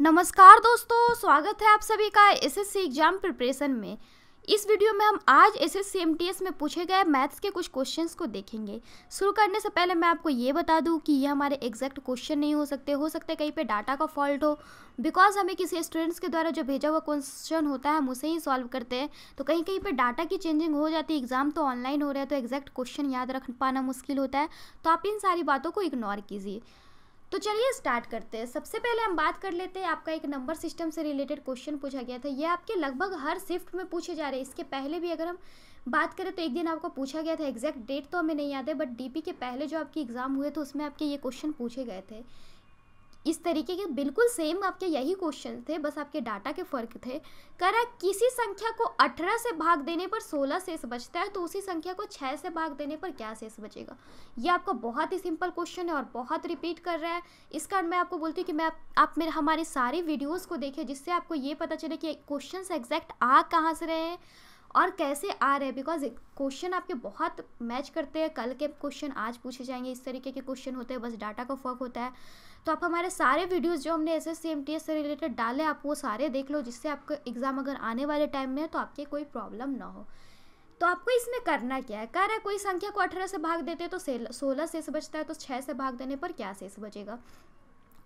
नमस्कार दोस्तों, स्वागत है आप सभी का एसएससी एग्जाम प्रिपरेशन में। इस वीडियो में हम आज एसएससी एमटीएस में पूछे गए मैथ्स के कुछ क्वेश्चंस को देखेंगे। शुरू करने से पहले मैं आपको ये बता दूं कि ये हमारे एग्जैक्ट क्वेश्चन नहीं हो सकते कहीं पे डाटा का फॉल्ट हो, बिकॉज हमें किसी स्टूडेंट्स के द्वारा जो भेजा हुआ क्वेश्चन होता है हम उसे ही सॉल्व करते हैं, तो कहीं कहीं पे डाटा की चेंजिंग हो जाती है। एग्जाम तो ऑनलाइन हो रहा है तो एग्जैक्ट क्वेश्चन याद रख पाना मुश्किल होता है, तो आप इन सारी बातों को इग्नोर कीजिए। तो चलिए स्टार्ट करते हैं। सबसे पहले हम बात कर लेते हैं, आपका एक नंबर सिस्टम से रिलेटेड क्वेश्चन पूछा गया था। यह आपके लगभग हर शिफ्ट में पूछे जा रहे हैं। इसके पहले भी अगर हम बात करें तो एक दिन आपको पूछा गया था, एग्जैक्ट डेट तो हमें नहीं याद है, बट डीपी के पहले जो आपके एग्ज़ाम हुए थे उसमें आपके ये क्वेश्चन पूछे गए थे। इस तरीके के बिल्कुल सेम आपके यही क्वेश्चन थे, बस आपके डाटा के फ़र्क थे। करा किसी संख्या को 18 से भाग देने पर 16 शेष बचता है, तो उसी संख्या को 6 से भाग देने पर क्या शेष बचेगा। ये आपका बहुत ही सिंपल क्वेश्चन है और बहुत रिपीट कर रहा है। इस कारण मैं आपको बोलती हूँ कि आप हमारे सारे वीडियोज़ को देखें, जिससे आपको ये पता चले कि क्वेश्चन एग्जैक्ट आ कहाँ से रहे हैं और कैसे आ रहे हैं, बिकॉज क्वेश्चन आपके बहुत मैच करते हैं। कल के क्वेश्चन आज पूछे जाएंगे, इस तरीके के क्वेश्चन होते हैं, बस डाटा का फर्क होता है। तो आप हमारे सारे वीडियोस जो हमने एसएससी एमटीएस से रिलेटेड डाले, आप वो सारे देख लो, जिससे आपका एग्ज़ाम अगर आने वाले टाइम में है तो आपके कोई प्रॉब्लम ना हो। तो आपको इसमें करना क्या है, कह रहा है कोई संख्या को 18 से भाग देते तो 16 शेष बचता है, तो 6 से भाग देने पर क्या शेष बचेगा।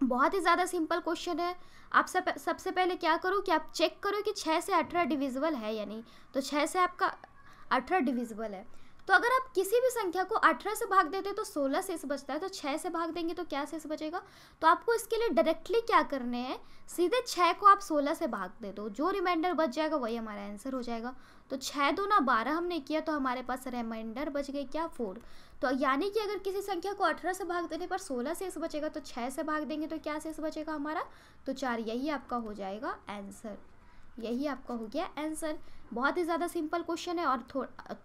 बहुत ही ज़्यादा सिंपल क्वेश्चन है। आप सबसे पहले क्या करो कि आप चेक करो कि 6 से 18 डिविजिबल है या नहीं। तो 6 से आपका 18 डिविजिबल है, तो अगर आप किसी भी संख्या को 18 से भाग देते तो 16 शेष बचता है, तो 6 से भाग देंगे तो क्या शेष बचेगा। तो आपको इसके लिए डायरेक्टली क्या करने हैं, सीधे 6 को आप 16 से भाग दे दो, जो रिमाइंडर बच जाएगा वही हमारा आंसर हो जाएगा। तो 6 दूना 12 हमने किया, तो हमारे पास रिमाइंडर बच गए क्या, 4। तो यानी कि अगर किसी संख्या को 18 से भाग देने पर 16 शेष बचेगा, तो 6 से भाग देंगे तो क्या शेष बचेगा हमारा, तो 4। यही आपका हो जाएगा आंसर, यही आपका हो गया आंसर। बहुत ही ज़्यादा सिंपल क्वेश्चन है और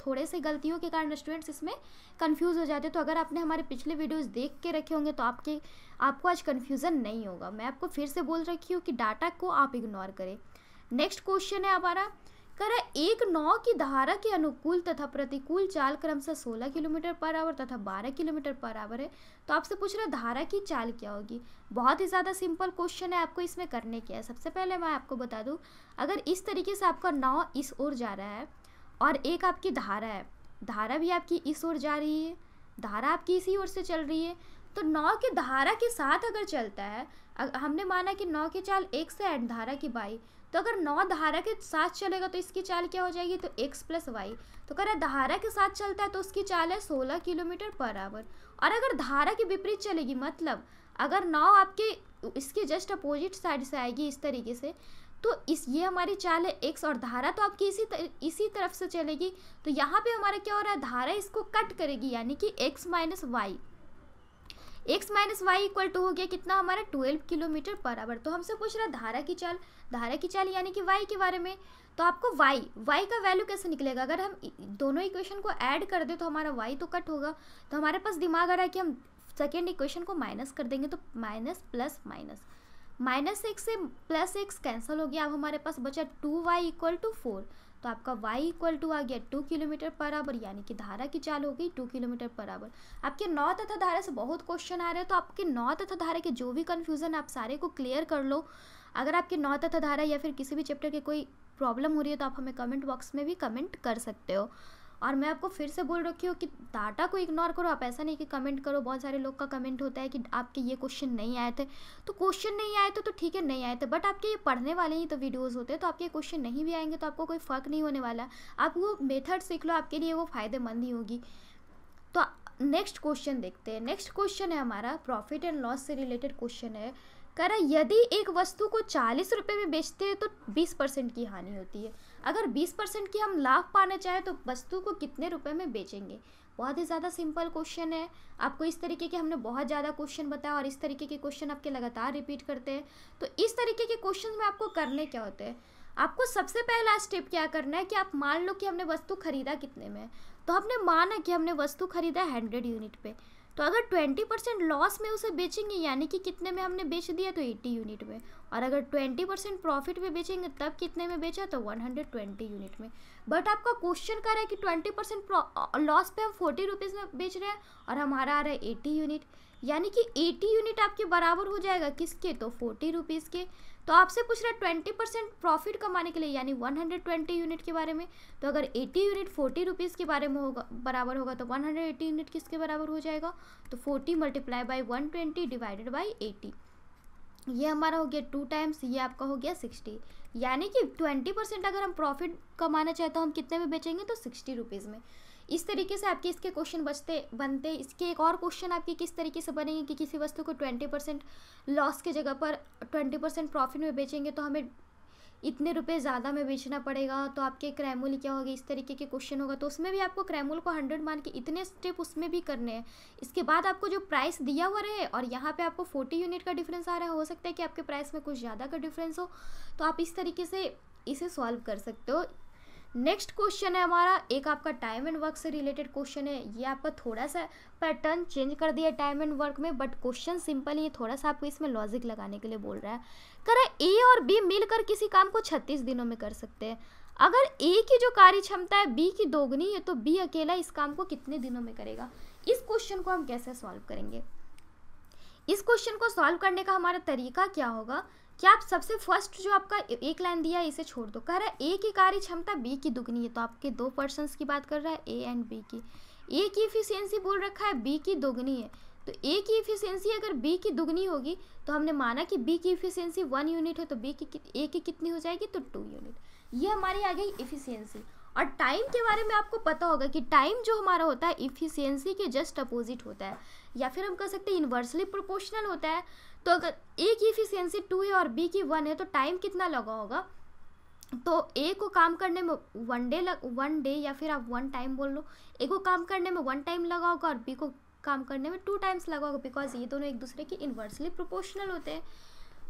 थोड़े से गलतियों के कारण स्टूडेंट्स इसमें कंफ्यूज हो जाते हैं। तो अगर आपने हमारे पिछले वीडियोस देख के रखे होंगे तो आपको आज कंफ्यूजन नहीं होगा। मैं आपको फिर से बोल रखी हूँ कि डाटा को आप इग्नोर करें। नेक्स्ट क्वेश्चन है हमारा, करा एक 9 की धारा के अनुकूल तथा प्रतिकूल चाल क्रम से 16 किलोमीटर पर आवर तथा 12 किलोमीटर पर आवर है, तो आपसे पूछ रहा धारा की चाल क्या होगी। बहुत ही ज़्यादा सिंपल क्वेश्चन है, आपको इसमें करने क्या है। सबसे पहले मैं आपको बता दूं, अगर इस तरीके से आपका 9 इस ओर जा रहा है और एक आपकी धारा है, धारा भी आपकी इस ओर जा रही है, धारा आपकी इसी ओर से चल रही है, तो 9 की धारा के साथ अगर चलता है, हमने माना कि 9 की चाल 1 से एंड धारा की बाई, तो अगर 9 धारा के साथ चलेगा तो इसकी चाल क्या हो जाएगी, तो x + y। तो कह रहा धारा के साथ चलता है तो उसकी चाल है 16 किलोमीटर पर आवर, और अगर धारा के विपरीत चलेगी, मतलब अगर 9 आपके इसके जस्ट अपोजिट साइड से आएगी इस तरीके से, तो ये हमारी चाल है x, और धारा तो आपकी इसी तरफ से चलेगी, तो यहाँ पे हमारा क्या हो रहा है, धारा इसको कट करेगी, यानी कि x - y। x - y equal to हो गया कितना हमारा, 12 किलोमीटर पर आवर। तो हमसे पूछ रहा धारा की चाल यानी कि y के बारे में, तो आपको y का वैल्यू कैसे निकलेगा। अगर हम दोनों इक्वेशन को ऐड कर दें तो हमारा y तो कट होगा, तो हमारे पास दिमाग आ रहा है कि हम सेकेंड इक्वेशन को माइनस कर देंगे, तो -+- -x से +x कैंसिल हो गया। अब हमारे पास बचा 2y = 4, तो आपका y आ गया 2 किलोमीटर पर आवर, यानी कि धारा की चाल हो गई 2 किलोमीटर पर आवर। आपके 9 तथा धारा से बहुत क्वेश्चन आ रहे हैं, तो आपके 9 तथा धारा के जो भी कन्फ्यूज़न आप सारे को क्लियर कर लो। अगर आपके 9 तथा धारा या फिर किसी भी चैप्टर के कोई प्रॉब्लम हो रही है तो आप हमें कमेंट बॉक्स में भी कमेंट कर सकते हो। और मैं आपको फिर से बोल रखी हूँ कि डाटा को इग्नोर करो। आप ऐसा नहीं कि कमेंट करो, बहुत सारे लोग का कमेंट होता है कि आपके ये क्वेश्चन नहीं आए थे, तो क्वेश्चन नहीं आए थे तो ठीक है, नहीं आए थे, बट आपके ये पढ़ने वाले ही तो वीडियोस होते हैं, तो आपके क्वेश्चन नहीं भी आएंगे तो आपको कोई फ़र्क नहीं होने वाला। आप वो मेथड सीख लो, आपके लिए वो फ़ायदेमंद ही होगी। तो नेक्स्ट क्वेश्चन देखते हैं। नेक्स्ट क्वेश्चन है हमारा, प्रॉफिट एंड लॉस से रिलेटेड क्वेश्चन है। कह रहा यदि एक वस्तु को 40 रुपये में बेचते हैं तो 20% की हानि होती है। अगर 20% की हम लाभ पाना चाहें तो वस्तु को कितने रुपए में बेचेंगे। बहुत ही ज़्यादा सिंपल क्वेश्चन है। आपको इस तरीके के हमने बहुत ज़्यादा क्वेश्चन बताया और इस तरीके के क्वेश्चन आपके लगातार रिपीट करते हैं। तो इस तरीके के क्वेश्चन में आपको करने क्या होते हैं, आपको सबसे पहला स्टेप क्या करना है कि आप मान लो कि हमने वस्तु खरीदा कितने में, तो हमने माना कि हमने वस्तु खरीदा 100 यूनिट पे, तो अगर 20% लॉस में उसे बेचेंगे, यानी कि कितने में हमने बेच दिया, तो 80 यूनिट में, और अगर 20% प्रॉफिट में बेचेंगे तब कितने में बेचा, तो 120 यूनिट में। बट आपका क्वेश्चन कह रहा है कि 20% लॉस पे हम 40 रुपीज़ में बेच रहे हैं और हमारा आ रहा है 80 यूनिट, यानी कि 80 यूनिट आपके बराबर हो जाएगा किसके, तो 40 रुपीज़ के। तो आपसे पूछ रहा है 20% प्रॉफिट कमाने के लिए यानी 120 यूनिट के बारे में। तो अगर 80 यूनिट 40 रुपीज़ के बारे में होगा बराबर होगा तो 180 यूनिट किसके बराबर हो जाएगा, तो 40 मल्टीप्लाई बाई 120 डिवाइडेड बाई 80, ये हमारा हो गया 2 टाइम्स, ये आपका हो गया 60। यानी कि 20% अगर हम प्रॉफिट कमाना चाहते हो हम कितने में बेचेंगे, तो 60 रुपीज़ में। इस तरीके से आपके इसके क्वेश्चन बनते। इसके एक और क्वेश्चन आपके किस तरीके से बनेंगे कि किसी वस्तु को 20% लॉस के जगह पर 20% प्रॉफिट में बेचेंगे तो हमें इतने रुपए ज़्यादा में बेचना पड़ेगा, तो आपके क्रैमोल क्या होगी, इस तरीके के क्वेश्चन होगा। तो उसमें भी आपको क्रैमोल को 100 मान के इतने स्टेप उसमें भी करने हैं। इसके बाद आपको जो प्राइस दिया हुआ रहे और यहाँ पे आपको 40 यूनिट का डिफरेंस आ रहा है, हो सकता है कि आपके प्राइस में कुछ ज़्यादा का डिफरेंस हो, तो आप इस तरीके से इसे सॉल्व कर सकते हो। नेक्स्ट क्वेश्चन है हमारा एक आपका टाइम एंड वर्क से रिलेटेड क्वेश्चन है। ये आपका थोड़ा सा पैटर्न चेंज कर दिया टाइम एंड वर्क में, बट क्वेश्चन सिंपल ही, थोड़ा सा आपको इसमें लॉजिक लगाने के लिए बोल रहा है। कह रहा है ए और बी मिलकर किसी काम को 36 दिनों में कर सकते हैं। अगर ए की जो कार्य क्षमता है बी की दोगुनी है, तो बी अकेला इस काम को कितने दिनों में करेगा। इस क्वेश्चन को हम कैसे सॉल्व करेंगे, इस क्वेश्चन को सॉल्व करने का हमारा तरीका क्या होगा, क्या आप सबसे फर्स्ट जो आपका एक लाइन दिया है इसे छोड़ दो। कह रहा है ए की कार्य क्षमता बी की दुगनी है, तो आपके 2 पर्सन्स की बात कर रहा है ए एंड बी की। ए की एफिशिएंसी बोल रखा है बी की दोगुनी है, तो ए की एफिशिएंसी अगर बी की दुगनी होगी तो हमने माना कि बी की एफिशिएंसी 1 यूनिट है, तो बी की ए की कितनी हो जाएगी, तो 2 यूनिट। ये हमारी आ गई एफिशिएंसी। और टाइम के बारे में आपको पता होगा कि टाइम जो हमारा होता है एफिशिएंसी के जस्ट अपोजिट होता है, या फिर हम कह सकते हैं इन्वर्सली प्रोपोर्शनल होता है। तो अगर ए की एफिशिएंसी 2 है और बी की 1 है, तो टाइम कितना लगा होगा, तो ए को काम करने में 1 डे या फिर आप 1 टाइम बोल लो। ए को काम करने में 1 टाइम लगा होगा और बी को काम करने में 2 टाइम्स लगा होगा, बिकॉज ये दोनों एक दूसरे के इन्वर्सली प्रोपोर्शनल होते हैं।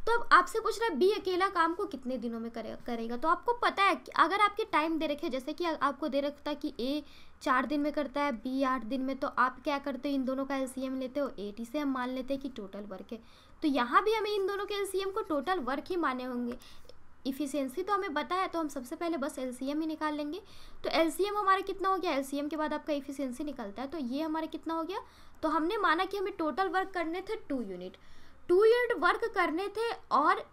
तो अब आपसे पूछ रहा है बी अकेला काम को कितने दिनों में करेगा। तो आपको पता है कि अगर आपके टाइम दे रखे, जैसे कि आपको दे रखता है कि ए 4 दिन में करता है बी 8 दिन में, तो आप क्या करते हो, इन दोनों का LCM लेते हो। 80 से हम मान लेते हैं कि टोटल वर्क है, तो यहाँ भी हमें इन दोनों के LCM को टोटल वर्क ही माने होंगे। इफिशियंसी तो हमें पता है, तो हम सबसे पहले बस LCM ही निकाल लेंगे। तो LCM हमारा कितना हो गया, LCM के बाद आपका इफिशियंसी निकलता है, तो ये हमारा कितना हो गया। तो हमने माना कि हमें टोटल वर्क करने थे 2 यूनिट वर्क करने थे, और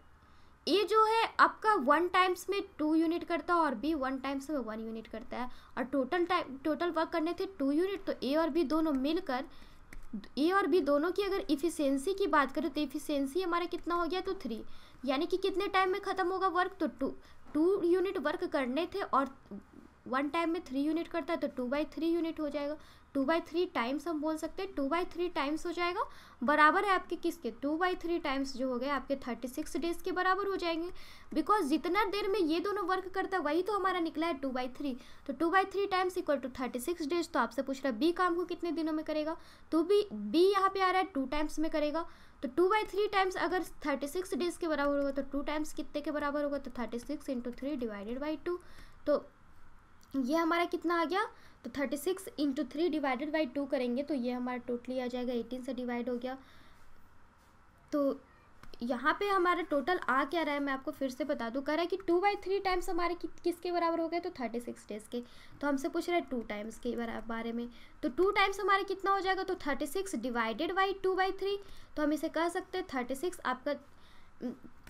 ए जो है आपका 1 टाइम्स में 2 यूनिट करता है और बी 1 टाइम्स में 1 यूनिट करता है, और टोटल वर्क करने थे 2 यूनिट। तो ए और बी दोनों मिलकर, ए और बी दोनों की अगर एफिशिएंसी की बात करें तो एफिशिएंसी हमारा कितना हो गया, तो 3। यानी कि कितने टाइम में ख़त्म होगा वर्क, तो 2 यूनिट वर्क करने थे और 1 टाइम में 3 यूनिट करता है, तो 2/3 यूनिट हो जाएगा। 2/3 टाइम्स हम बोल सकते हैं, 2/3 टाइम्स हो जाएगा, बराबर है आपके किसके, 2/3 टाइम्स जो हो गए आपके 36 डेज के बराबर हो जाएंगे, बिकॉज जितना देर में ये दोनों वर्क करता है वही तो हमारा निकला है 2/3। तो 2/3 टाइम्स इक्वल टू 36 डेज। तो आपसे पूछ रहा है बी काम को कितने दिनों में करेगा, तो बी यहाँ पे आ रहा है 2 टाइम्स में करेगा, तो 2/3 टाइम्स अगर 36 डेज के बराबर होगा तो 2 टाइम्स कितने के बराबर होगा, तो 36 × 3 डिवाइडेड बाई 2। तो ये हमारा कितना आ गया, तो 36 × 3 डिवाइडेड बाई 2 करेंगे तो ये हमारा टोटली आ जाएगा 18 से डिवाइड हो गया। तो यहाँ पे हमारा टोटल आ क्या रहा है मैं आपको फिर से बता दूँ। कह रहा है कि 2/3 टाइम्स हमारे किसके बराबर हो गए, तो 36 डेज के। तो हमसे पूछ रहा है 2 टाइम्स के बारे में, तो 2 टाइम्स हमारा कितना हो जाएगा, तो 36 डिवाइडेड बाई 2/3। तो हम इसे कह सकते हैं 36 आपका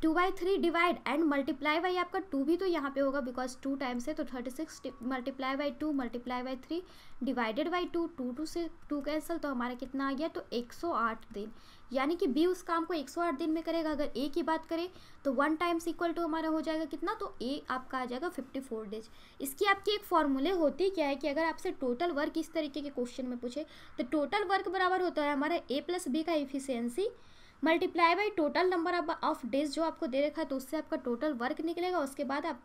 2/3 डिवाइड एंड मल्टीप्लाई बाई आपका 2 भी तो यहाँ पे होगा, बिकॉज 2 टाइम्स है, तो 36 multiply by 2 multiply by 3 divided by 2 से 2 कैंसिल। तो हमारा कितना आ गया, तो 108 दिन। यानी कि बी उस काम को 108 दिन में करेगा। अगर ए की बात करें तो 1 टाइम्स इक्वल टू हमारा हो जाएगा कितना, तो ए आपका आ जाएगा 54 डेज। इसकी आपकी एक फॉर्मूले होती क्या है कि अगर आपसे टोटल वर्क इस तरीके के क्वेश्चन में पूछे तो टोटल वर्क बराबर होता है हमारा ए प्लस बी का efficiency multiply by total number of days जो आपको दे रखा है, तो उससे आपका टोटल वर्क निकलेगा। उसके बाद आप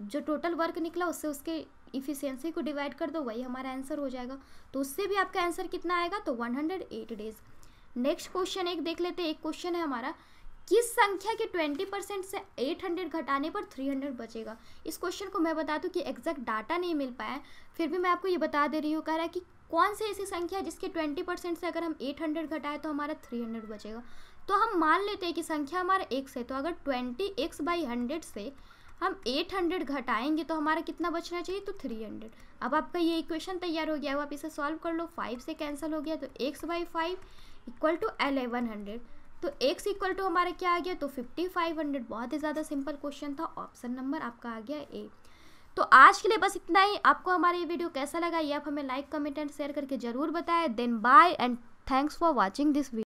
जो टोटल वर्क निकला उससे उसके एफिशिएंसी को डिवाइड कर दो, वही हमारा आंसर हो जाएगा। तो उससे भी आपका आंसर कितना आएगा, तो 108 डेज। नेक्स्ट क्वेश्चन एक देख लेते हैं। एक क्वेश्चन है हमारा, किस संख्या के 20% से 800 घटाने पर 300 बचेगा। इस क्वेश्चन को मैं बता दूँ कि एग्जैक्ट डाटा नहीं मिल पाया, फिर भी मैं आपको ये बता दे रही हूँ। कह रहा है कि कौन सी ऐसी संख्या है जिसके 20% से अगर हम 800 घटाएं तो हमारा 300 बचेगा। तो हम मान लेते हैं कि संख्या हमारा 1 है, तो अगर 20x/100 से हम 800 घटाएंगे तो हमारा कितना बचना चाहिए, तो 300। अब आपका ये इक्वेशन तैयार हो गया है, आप इसे सॉल्व कर लो। 5 से कैंसिल हो गया तो x/5 इक्वल टू L100। तो x इक्वल टू हमारा क्या आ गया, तो 5500। बहुत ही ज़्यादा सिंपल क्वेश्चन था, ऑप्शन नंबर आपका आ गया ए। तो आज के लिए बस इतना ही। आपको हमारा ये वीडियो कैसा लगा ये आप हमें लाइक, कमेंट एंड शेयर करके ज़रूर बताएं। Then bye and thanks for watching this video.